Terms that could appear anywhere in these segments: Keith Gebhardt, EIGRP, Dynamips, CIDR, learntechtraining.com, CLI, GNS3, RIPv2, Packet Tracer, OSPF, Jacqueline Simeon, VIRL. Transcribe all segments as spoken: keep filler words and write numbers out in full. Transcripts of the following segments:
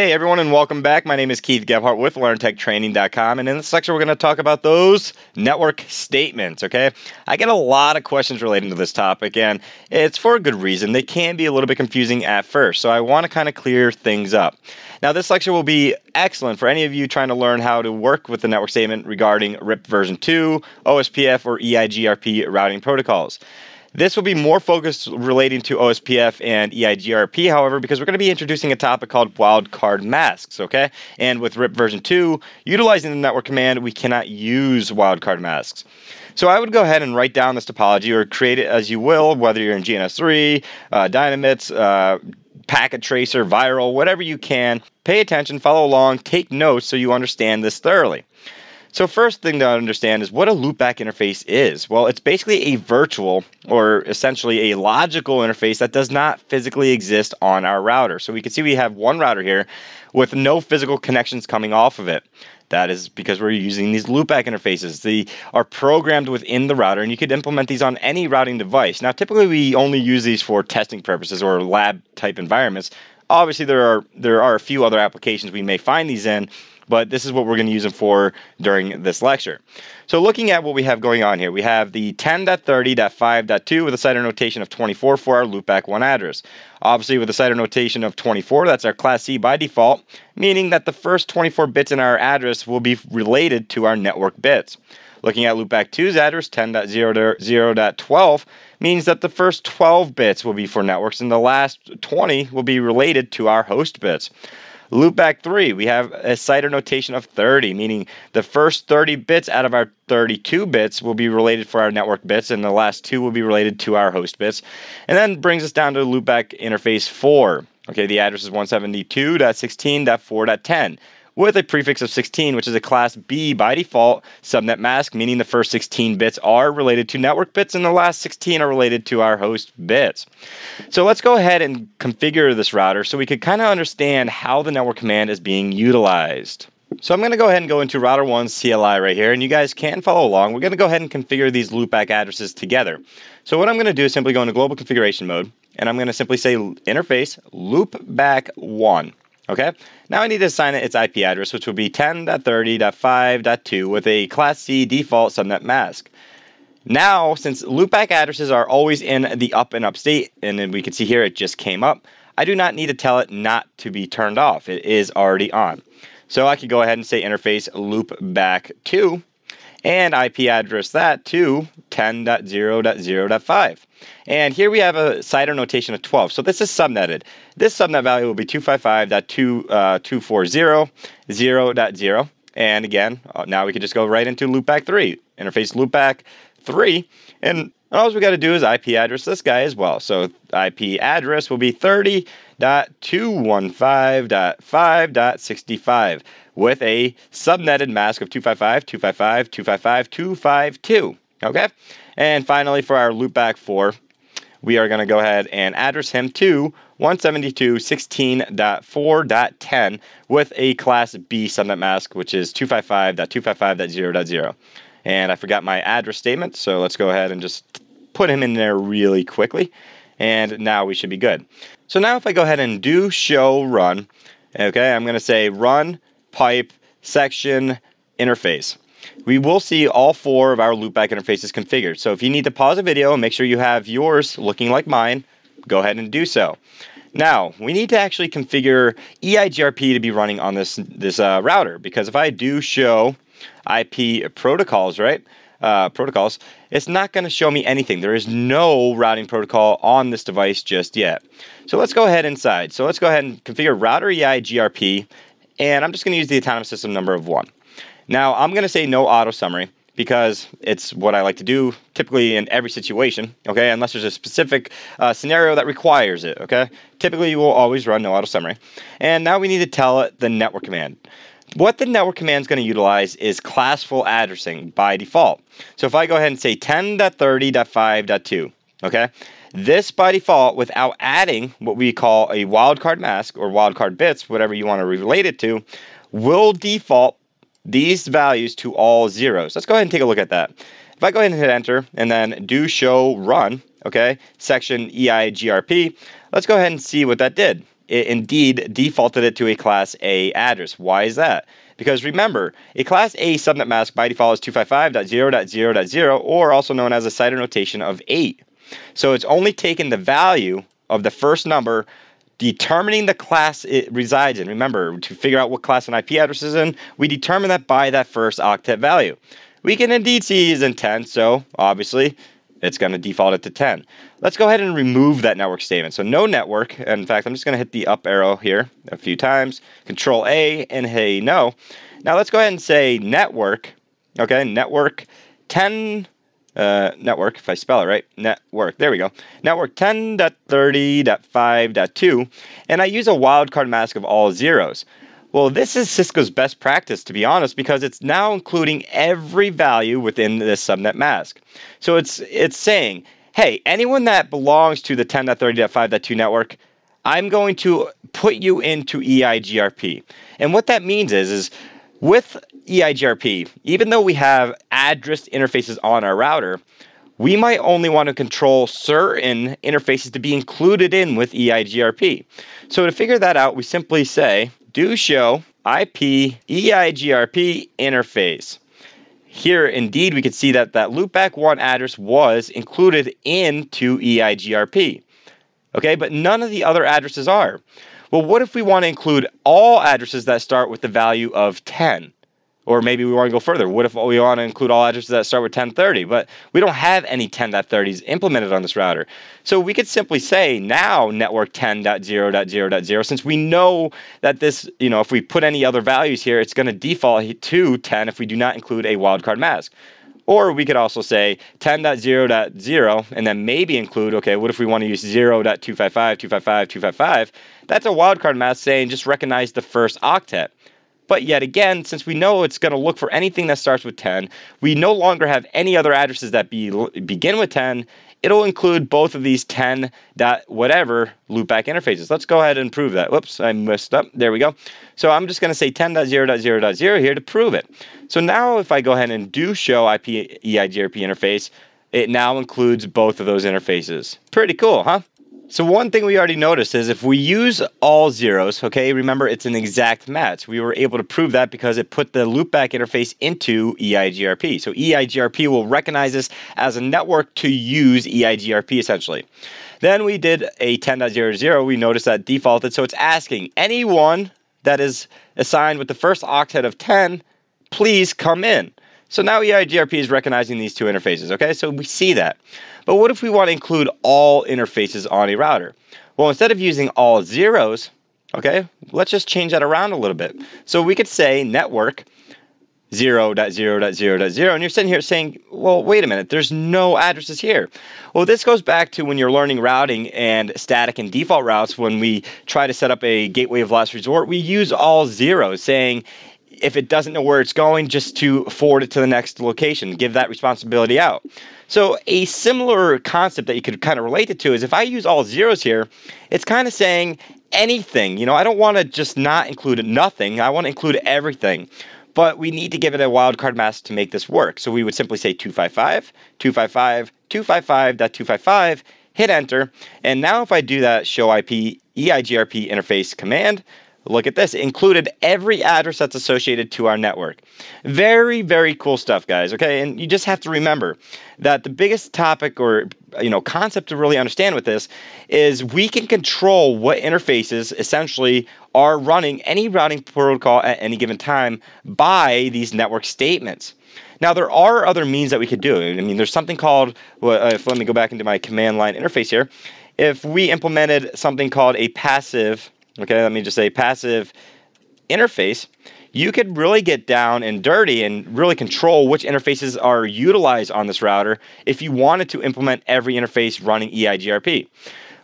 Hey everyone, and welcome back. My name is Keith Gebhardt with learn tech training dot com, and in this section we're going to talk about those network statements, okay? I get a lot of questions relating to this topic, and it's for a good reason. They can be a little bit confusing at first, so I want to kind of clear things up. Now, this lecture will be excellent for any of you trying to learn how to work with the network statement regarding R I P version two, O S P F, or E I G R P routing protocols. This will be more focused relating to O S P F and E I G R P, however, because we're going to be introducing a topic called wildcard masks, okay? And with R I P version two, utilizing the network command, we cannot use wildcard masks. So I would go ahead and write down this topology, or create it as you will, whether you're in G N S three, uh, Dynamips, uh, Packet Tracer, VIRL, whatever you can. Pay attention, follow along, take notes so you understand this thoroughly. So first thing to understand is what a loopback interface is. Well, it's basically a virtual, or essentially a logical interface that does not physically exist on our router. So we can see we have one router here with no physical connections coming off of it. That is because we're using these loopback interfaces. They are programmed within the router, and you could implement these on any routing device. Now, typically we only use these for testing purposes or lab type environments. Obviously, there are, there are a few other applications we may find these in, but this is what we're going to use them for during this lecture. So looking at what we have going on here, we have the ten dot thirty dot five dot two with a CIDR notation of twenty-four for our loopback one address. Obviously, with a CIDR notation of twenty-four, that's our class C by default, meaning that the first twenty-four bits in our address will be related to our network bits. Looking at loopback two's address, ten dot zero dot zero dot twelve, means that the first twelve bits will be for networks, and the last twenty will be related to our host bits. Loopback three, we have a CIDR notation of thirty, meaning the first thirty bits out of our thirty-two bits will be related for our network bits, and the last two will be related to our host bits. And then brings us down to loopback interface four. Okay, the address is one seventy-two dot sixteen dot four dot ten with a prefix of sixteen, which is a class B by default subnet mask, meaning the first sixteen bits are related to network bits and the last sixteen are related to our host bits. So let's go ahead and configure this router so we could kind of understand how the network command is being utilized. So I'm going to go ahead and go into router one's C L I right here, and you guys can follow along. We're going to go ahead and configure these loopback addresses together. So what I'm going to do is simply go into global configuration mode, and I'm going to simply say interface loopback one. Okay, now I need to assign it its I P address, which will be ten dot thirty dot five dot two with a class C default subnet mask. Now, since loopback addresses are always in the up and up state, and then we can see here it just came up, I do not need to tell it not to be turned off. It is already on. So I could go ahead and say interface loopback two and I P address that to ten dot zero dot zero dot five. And here we have a CIDR notation of twelve. So this is subnetted. This subnet value will be two fifty-five dot two forty dot zero dot zero. And again, now we can just go right into loopback three, interface loopback three. And all we got to do is I P address this guy as well. So I P address will be thirty dot two fifteen dot five dot sixty-five with a subnetted mask of two fifty-five dot two fifty-five dot two fifty-five dot two fifty-two. Okay, and finally for our loopback four, we are going to go ahead and address him to one seventy-two dot sixteen dot four dot ten with a class B subnet mask, which is two fifty-five dot two fifty-five dot zero dot zero. And I forgot my address statement, so let's go ahead and just put him in there really quickly. And now we should be good. So now if I go ahead and do show run, okay, I'm going to say run pipe section interface. We will see all four of our loopback interfaces configured. So if you need to pause the video and make sure you have yours looking like mine, go ahead and do so. Now, we need to actually configure E I G R P to be running on this, this uh, router, because if I do show I P protocols, right, uh, protocols, it's not going to show me anything. There is no routing protocol on this device just yet. So let's go ahead inside. So let's go ahead and configure router E I G R P, and I'm just going to use the autonomous system number of one. Now, I'm going to say no auto summary because it's what I like to do typically in every situation, okay, unless there's a specific uh, scenario that requires it, okay? Typically, you will always run no auto summary. And now we need to tell it the network command. What the network command is going to utilize is classful addressing by default. So if I go ahead and say ten dot thirty dot five dot two, okay, this by default, without adding what we call a wildcard mask or wildcard bits, whatever you want to relate it to, will default these values to all zeros. Let's go ahead and take a look at that. If I go ahead and hit enter and then do show run, okay, section E I G R P, let's go ahead and see what that did. it indeed defaulted it to a Class A address. Why is that? Because remember, a Class A subnet mask by default is two fifty-five dot zero dot zero dot zero, or also known as a C I D R notation of eight. So it's only taken the value of the first number, determining the class it resides in. Remember, to figure out what class an I P address is in, we determine that by that first octet value. We can indeed see he's in ten, so obviously it's going to default it to ten. Let's go ahead and remove that network statement. So no network. In fact, I'm just going to hit the up arrow here a few times, Control A, and hey, no. Now let's go ahead and say network, okay, network ten, uh, network, if I spell it right, network, there we go, network ten dot thirty dot five dot two, and I use a wildcard mask of all zeros. Well, this is Cisco's best practice, to be honest, because it's now including every value within this subnet mask. So it's it's saying, hey, anyone that belongs to the ten dot thirty dot five dot two network, I'm going to put you into E I G R P. And what that means is, is with E I G R P, even though we have address interfaces on our router, we might only want to control certain interfaces to be included in with E I G R P. So to figure that out, we simply say, do show I P E I G R P interface. Here, indeed, we can see that that loopback one address was included into E I G R P. Okay, but none of the other addresses are. Well, what if we want to include all addresses that start with the value of ten? Or maybe we want to go further. What if we want to include all addresses that start with ten thirty? But we don't have any ten dot thirties implemented on this router. So we could simply say now network ten dot zero dot zero dot zero, since we know that this, you know, if we put any other values here, it's going to default to ten if we do not include a wildcard mask. Or we could also say ten dot zero dot zero and then maybe include, okay, what if we want to use zero dot two fifty-five dot two fifty-five dot two fifty-five? That's a wildcard mask saying just recognize the first octet. But yet again, since we know it's going to look for anything that starts with ten, we no longer have any other addresses that be, begin with ten. It'll include both of these ten dot whatever loopback interfaces. Let's go ahead and prove that. Whoops, I messed up. There we go. So I'm just going to say ten dot zero dot zero dot zero here to prove it. So now if I go ahead and do show I P E I G R P interface, it now includes both of those interfaces. Pretty cool, huh? So one thing we already noticed is if we use all zeros, okay, remember it's an exact match. We were able to prove that because it put the loopback interface into E I G R P. So E I G R P will recognize this as a network to use E I G R P essentially. Then we did a ten dot zero dot zero. We noticed that defaulted. So it's asking anyone that is assigned with the first octet of ten, please come in. So now E I G R P is recognizing these two interfaces, okay? So we see that. But what if we want to include all interfaces on a router? Well, instead of using all zeros, okay, let's just change that around a little bit. So we could say network zero dot zero dot zero dot zero, and you're sitting here saying, well, wait a minute, there's no addresses here. Well, this goes back to when you're learning routing and static and default routes. When we try to set up a gateway of last resort, we use all zeros, saying, if it doesn't know where it's going, just to forward it to the next location, give that responsibility out. So a similar concept that you could kind of relate it to is if I use all zeros here, it's kind of saying anything. You know, I don't want to just not include nothing. I want to include everything. But we need to give it a wildcard mask to make this work. So we would simply say two fifty-five dot two fifty-five dot two fifty-five dot two fifty-five, hit enter. And now if I do that show I P E I G R P interface command, look at this, included every address that's associated to our network. Very, very cool stuff, guys, okay? And you just have to remember that the biggest topic or, you know, concept to really understand with this is we can control what interfaces essentially are running any routing protocol at any given time by these network statements. Now, there are other means that we could do. I mean, there's something called, well, if, let me go back into my command line interface here. If we implemented something called a passive, okay, let me just say passive interface, you could really get down and dirty and really control which interfaces are utilized on this router if you wanted to implement every interface running E I G R P.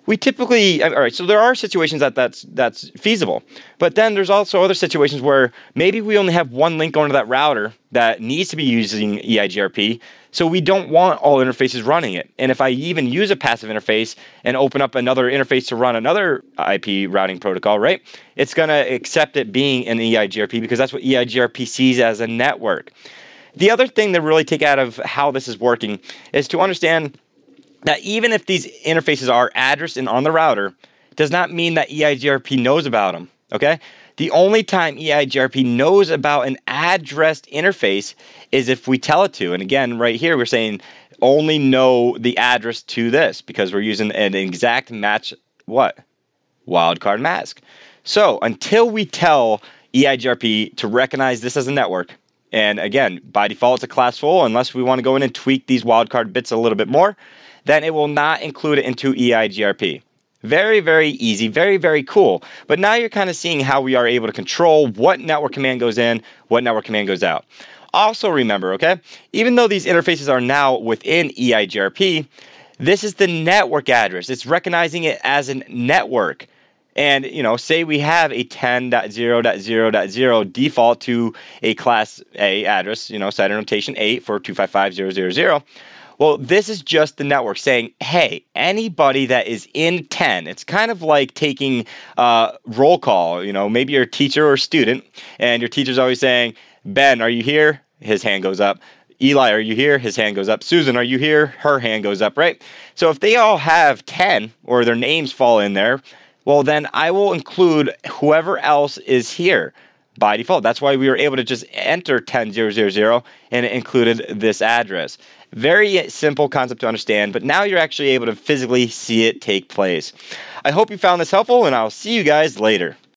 We typically, all right, so there are situations that that's, that's feasible, but then there's also other situations where maybe we only have one link going to that router that needs to be using E I G R P, so we don't want all interfaces running it. And if I even use a passive interface and open up another interface to run another I P routing protocol, right, it's going to accept it being an E I G R P because that's what E I G R P sees as a network. The other thing to really take out of how this is working is to understand that even if these interfaces are addressed and on the router, does not mean that E I G R P knows about them, okay? The only time E I G R P knows about an addressed interface is if we tell it to. And again, right here, we're saying only know the address to this because we're using an exact match, what? Wildcard mask. So until we tell E I G R P to recognize this as a network, and again, by default, it's a class full, unless we want to go in and tweak these wildcard bits a little bit more, then it will not include it into E I G R P. Very, very easy, very, very cool. But now you're kind of seeing how we are able to control what network command goes in, what network command goes out. Also remember, okay, even though these interfaces are now within E I G R P, this is the network address. It's recognizing it as a network. And, you know, say we have a ten dot zero dot zero dot zero default to a class A address, you know, C I D R notation eight for two five five dot zero dot zero. Well, this is just the network saying, hey, anybody that is in ten, it's kind of like taking uh, roll call, you know, maybe you're a teacher or a student, and your teacher's always saying, Ben, are you here? His hand goes up. Eli, are you here? His hand goes up. Susan, are you here? Her hand goes up, right? So if they all have ten or their names fall in there, well, then I will include whoever else is here by default. That's why we were able to just enter ten dot zero dot zero and it included this address. Very simple concept to understand, but now you're actually able to physically see it take place. I hope you found this helpful, and I'll see you guys later.